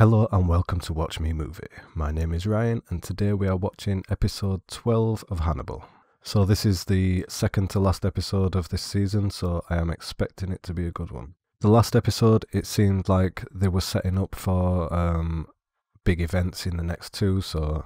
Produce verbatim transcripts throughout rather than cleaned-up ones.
Hello and welcome to Watch Me Movie. My name is Ryan and today we are watching episode twelve of Hannibal. So this is the second to last episode of this season, so I am expecting it to be a good one. The last episode, it seemed like they were setting up for um, big events in the next two, so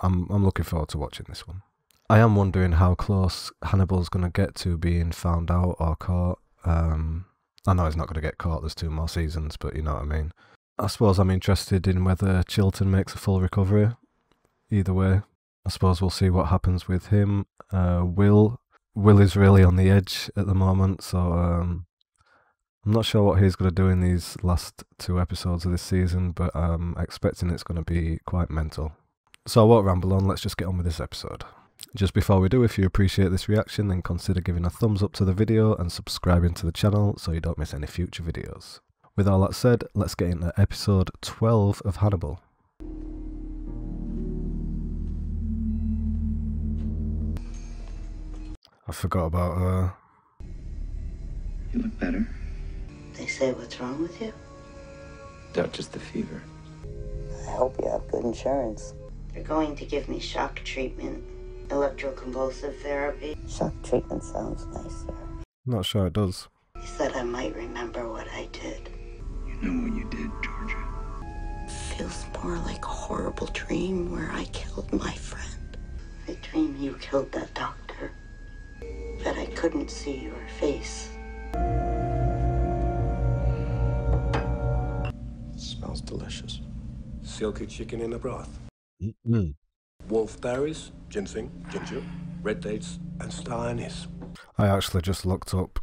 I'm, I'm looking forward to watching this one. I am wondering how close Hannibal's going to get to being found out or caught. Um, I know he's not going to get caught, there's two more seasons, but you know what I mean. I suppose I'm interested in whether Chilton makes a full recovery. Either way, I suppose we'll see what happens with him. Uh, Will Will is really on the edge at the moment, so um, I'm not sure what he's going to do in these last two episodes of this season, but I'm expecting it's going to be quite mental. So I won't ramble on, let's just get on with this episode. Just before we do, if you appreciate this reaction, then consider giving a thumbs up to the video and subscribing to the channel so you don't miss any future videos. With all that said, let's get into episode twelve of Hannibal. I forgot about her. You look better. They say what's wrong with you? Not just the fever. I hope you have good insurance. They're going to give me shock treatment, electroconvulsive therapy. Shock treatment sounds nicer. Not sure it does. He said I might remember what I did. You know what you did, Georgia? Feels more like a horrible dream where I killed my friend. I dreamed you killed that doctor, but I couldn't see your face. Smells delicious. Silky chicken in a broth. Mm-hmm. Wolfberries, ginseng, ginger, red dates, and star anise. I actually just looked up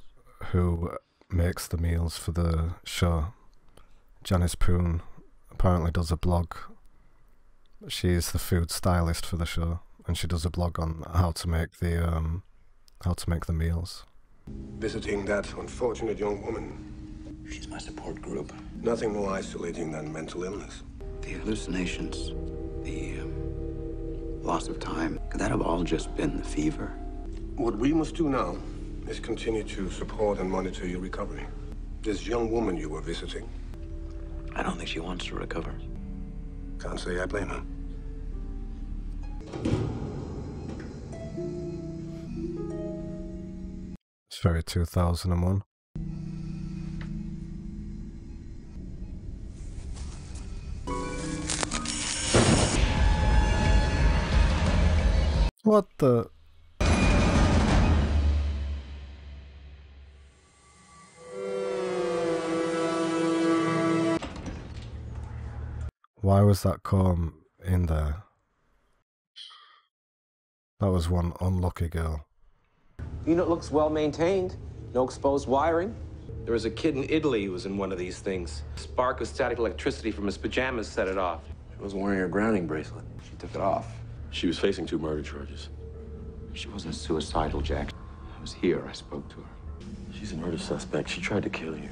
who makes the meals for the show. Janice Poon apparently does a blog. She is the food stylist for the show, and she does a blog on how to make the um, how to make the meals. Visiting that unfortunate young woman. She's my support group. Nothing more isolating than mental illness. The hallucinations, the um, loss of time. Could that have all just been the fever? What we must do now is continue to support and monitor your recovery. This young woman you were visiting, I don't think she wants to recover. Can't say I blame her. It's very two thousand one. What the... Why was that comb in there? That was one unlucky girl. Unit looks well maintained. No exposed wiring. There was a kid in Italy who was in one of these things. A spark of static electricity from his pajamas set it off. She wasn't wearing her grounding bracelet. She took it off. She was facing two murder charges. She wasn't suicidal, Jack. I was here. I spoke to her. She's a murder suspect. She tried to kill you.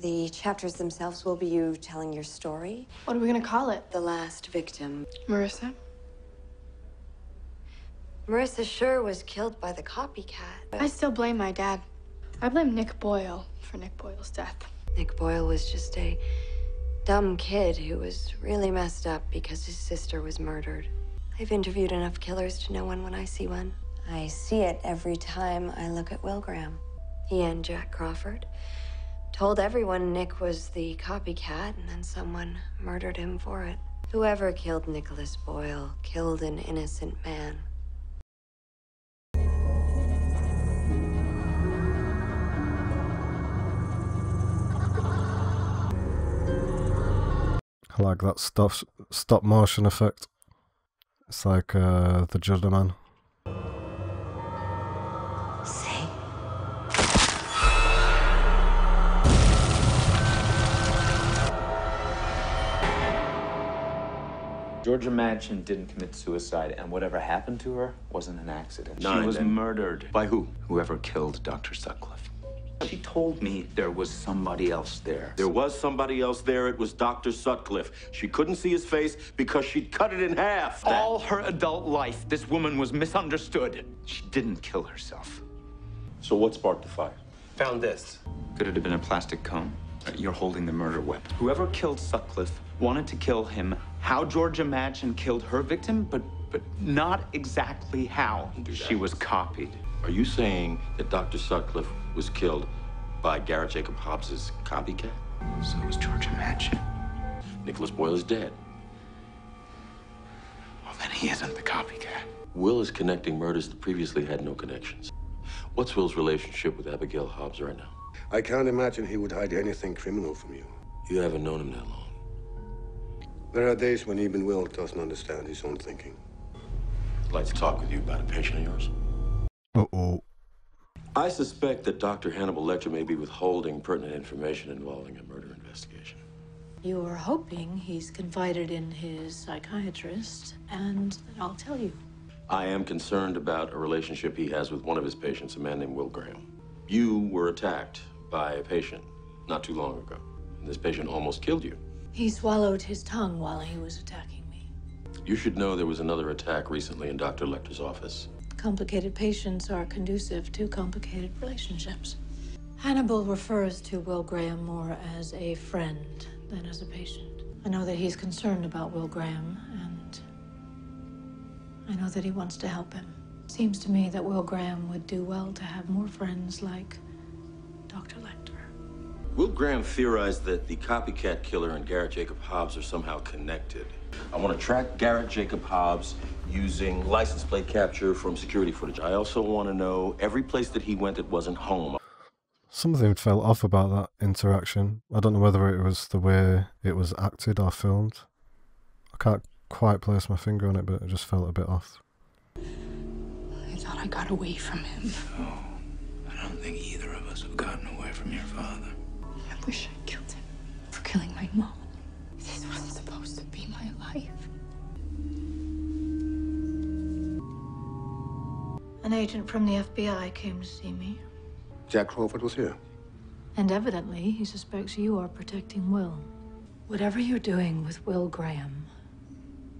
The chapters themselves will be you telling your story. What are we gonna call it? The last victim. Marissa? Marissa Schuur was killed by the copycat. I still blame my dad. I blame Nick Boyle for Nick Boyle's death. Nick Boyle was just a dumb kid who was really messed up because his sister was murdered. I've interviewed enough killers to know one when I see one. I see it every time I look at Will Graham. He and Jack Crawford told everyone Nick was the copycat, and then someone murdered him for it. Whoever killed Nicholas Boyle killed an innocent man. I like that stop, stop motion effect. It's like uh, the Judderman. See? Georgia Madchen didn't commit suicide, and whatever happened to her wasn't an accident. Nine she was and... murdered. By who? Whoever killed Doctor Sutcliffe. She told me there was somebody else there. There was somebody else there. It was Doctor Sutcliffe. She couldn't see his face because she'd cut it in half. That... All her adult life, this woman was misunderstood. She didn't kill herself. So what sparked the fire? Found this. Could it have been a plastic comb? You're holding the murder weapon. Whoever killed Sutcliffe wanted to kill him. How Georgia Madchen killed her victim, but but not exactly how she was copied. Are you saying that Doctor Sutcliffe was killed by Garrett Jacob Hobbs's copycat? So was Georgia Madchen. Nicholas Boyle is dead. Well, then he isn't the copycat. Will is connecting murders that previously had no connections. What's Will's relationship with Abigail Hobbs right now? I can't imagine he would hide anything criminal from you. You haven't known him that long. There are days when even Will doesn't understand his own thinking. I'd like to talk with you about a patient of yours. Uh-oh. I suspect that Doctor Hannibal Lecter may be withholding pertinent information involving a murder investigation. You're hoping he's confided in his psychiatrist, and I'll tell you. I am concerned about a relationship he has with one of his patients, a man named Will Graham. You were attacked by a patient not too long ago. This patient almost killed you. He swallowed his tongue while he was attacking me. You should know there was another attack recently in Doctor Lecter's office. Complicated patients are conducive to complicated relationships. Hannibal refers to Will Graham more as a friend than as a patient. I know that he's concerned about Will Graham, and I know that he wants to help him. Seems to me that Will Graham would do well to have more friends like Doctor Lecter. Will Graham theorized that the copycat killer and Garrett Jacob Hobbs are somehow connected. I want to track Garrett Jacob Hobbs using license plate capture from security footage. I also want to know every place that he went that wasn't home. Something fell off about that interaction. I don't know whether it was the way it was acted or filmed. I can't quite place my finger on it, but it just felt a bit off. I thought I got away from him. No, I don't think either of us have gotten away from your father. I wish I killed him for killing my mom. This wasn't supposed to be my life. An agent from the F B I came to see me. Jack Crawford was here. And evidently, he suspects you are protecting Will. Whatever you're doing with Will Graham,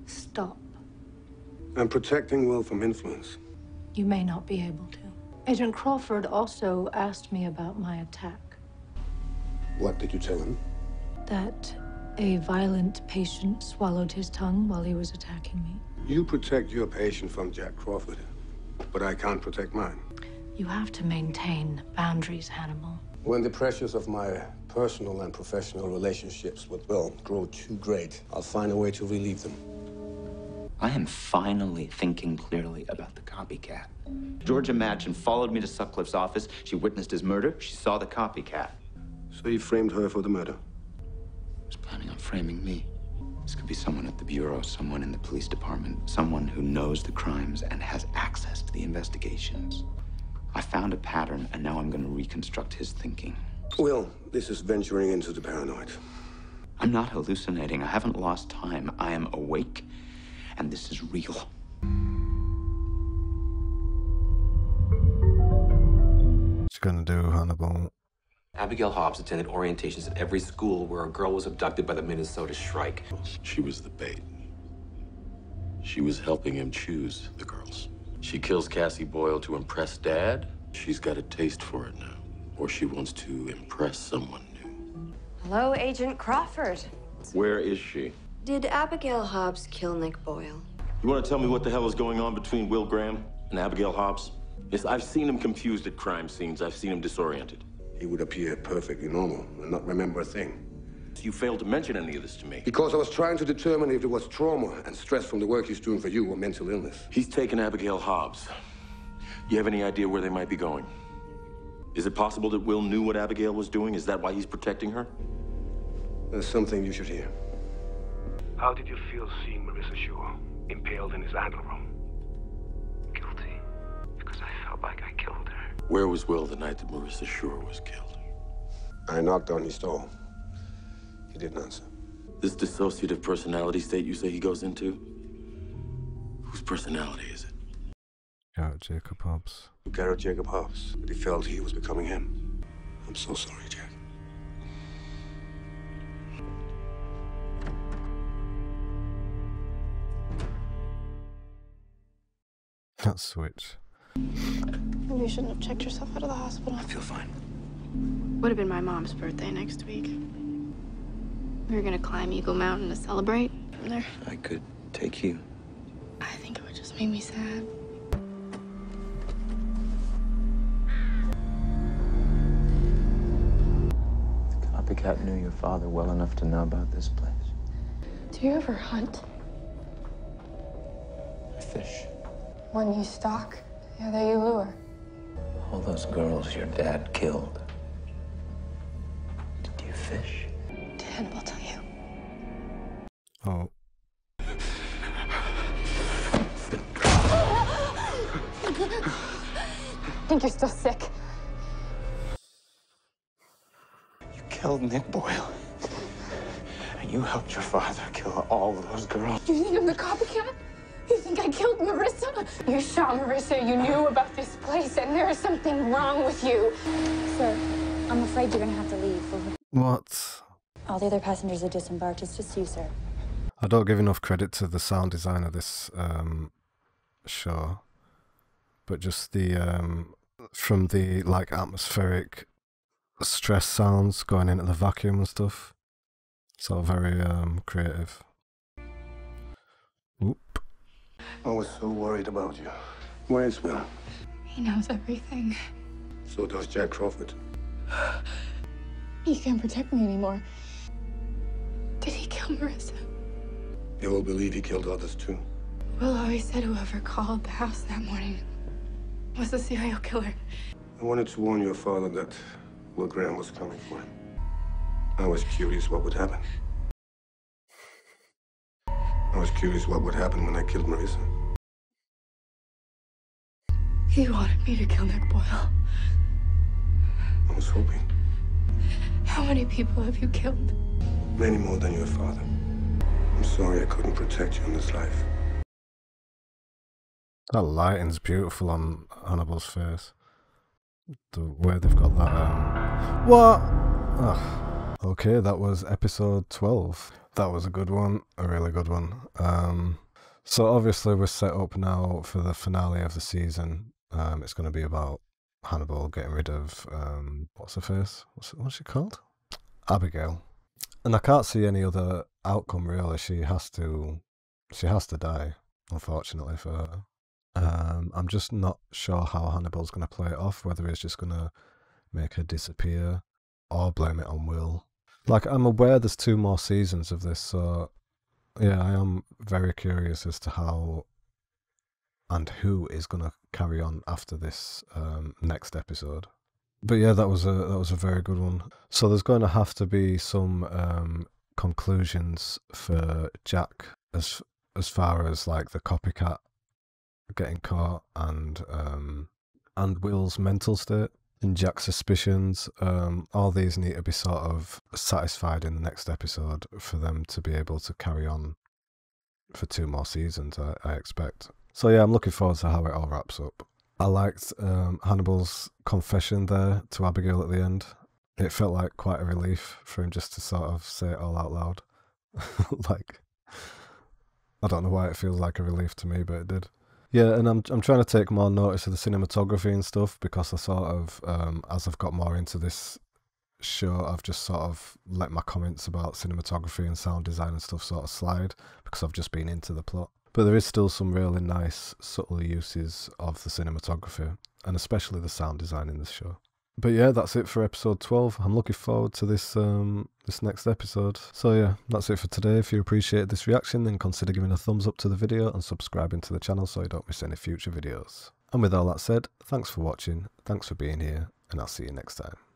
stop. I'm protecting Will from influence. You may not be able to. Agent Crawford also asked me about my attack. What did you tell him? That a violent patient swallowed his tongue while he was attacking me. You protect your patient from Jack Crawford, but I can't protect mine. You have to maintain boundaries, Hannibal. When the pressures of my personal and professional relationships with Will grow too great, I'll find a way to relieve them. I am finally thinking clearly about the copycat. Georgia Madchen followed me to Sutcliffe's office. She witnessed his murder. She saw the copycat. So you framed her for the murder? I was planning on framing me. This could be someone at the Bureau, someone in the police department, someone who knows the crimes and has access to the investigations. I found a pattern, and now I'm going to reconstruct his thinking. Will, this is venturing into the paranoid. I'm not hallucinating. I haven't lost time. I am awake. And this is real. What's she gonna do, Hannibal? Abigail Hobbs attended orientations at every school where a girl was abducted by the Minnesota Shrike. She was the bait. She was helping him choose the girls. She kills Cassie Boyle to impress Dad. She's got a taste for it now, or she wants to impress someone new. Hello, Agent Crawford. Where is she? Did Abigail Hobbs kill Nick Boyle? You want to tell me what the hell is going on between Will Graham and Abigail Hobbs? Yes, I've seen him confused at crime scenes. I've seen him disoriented. He would appear perfectly normal and not remember a thing. You failed to mention any of this to me. Because I was trying to determine if it was trauma and stress from the work he's doing for you or mental illness. He's taken Abigail Hobbs. You have any idea where they might be going? Is it possible that Will knew what Abigail was doing? Is that why he's protecting her? There's something you should hear. How did you feel seeing Marissa Shaw impaled in his idol room? Guilty, because I felt like I killed her. Where was Will the night that Marissa Shaw was killed? I knocked on his door. He didn't answer. This dissociative personality state you say he goes into? Whose personality is it? Garrett Jacob Hobbs. Garrett Jacob Hobbs. But he felt he was becoming him. I'm so sorry, Jack. That switch. You shouldn't have checked yourself out of the hospital. I feel fine. Would have been my mom's birthday next week. We were gonna climb Eagle Mountain to celebrate from there. I could take you. I think it would just make me sad. The copycat knew your father well enough to know about this place. Do you ever hunt? I fish. One you stalk, the other you lure. All those girls your dad killed. Did you fish? Did Hannibal tell you? Oh. I think you're still sick. You killed Nick Boyle. And you helped your father kill all of those girls. You think I'm the copycat? You think I killed Marissa? You shot Marissa. You knew about this place, and there is something wrong with you. Sir, I'm afraid you're going to have to leave. Over. What? All the other passengers are disembarked. It's just you, sir. I don't give enough credit to the sound design of this um, show. But just the... Um, from the like atmospheric stress sounds going into the vacuum and stuff. It's all very um creative. Oop. I was so worried about you. Where's Will? He knows everything. So does Jack Crawford. He can't protect me anymore. Did he kill Marissa? You will believe he killed others too. Will always said whoever called the house that morning was the serial killer. I wanted to warn your father that Will Graham was coming for him. I was curious what would happen. I was curious what would happen when I killed Marissa. He wanted me to kill Nick Boyle. I was hoping. How many people have you killed? Many more than your father. I'm sorry I couldn't protect you in this life. That lighting's beautiful on Hannibal's face. The way they've got that. Um... What? Ugh. Okay, that was episode twelve. That was a good one, a really good one. Um, so obviously we're set up now for the finale of the season. Um, it's going to be about Hannibal getting rid of um, what's her face? What's what's she called? Abigail. And I can't see any other outcome really. She has to. She has to die, unfortunately for her. Um, I'm just not sure how Hannibal's going to play it off, whether he's just going to make her disappear or blame it on Will. Like, I'm aware there's two more seasons of this, so yeah, I am very curious as to how and who is going to carry on after this um, next episode. But yeah, that was a that was a very good one. So there's going to have to be some um, conclusions for Jack as as far as like the copycat getting caught and um and Will's mental state and Jack's suspicions. Um all these need to be sort of satisfied in the next episode for them to be able to carry on for two more seasons, I, I expect. So yeah, I'm looking forward to how it all wraps up. I liked um Hannibal's confession there to Abigail at the end. It felt like quite a relief for him just to sort of say it all out loud. Like, I don't know why it feels like a relief to me, but it did. Yeah, and I'm I'm trying to take more notice of the cinematography and stuff, because I sort of, um, as I've got more into this show, I've just sort of let my comments about cinematography and sound design and stuff sort of slide, because I've just been into the plot. But there is still some really nice, subtle uses of the cinematography, and especially the sound design in this show. But yeah, that's it for episode twelve. I'm looking forward to this um this next episode. So yeah, that's it for today. If you appreciated this reaction, then consider giving a thumbs up to the video and subscribing to the channel so you don't miss any future videos. And with all that said, thanks for watching, thanks for being here, and I'll see you next time.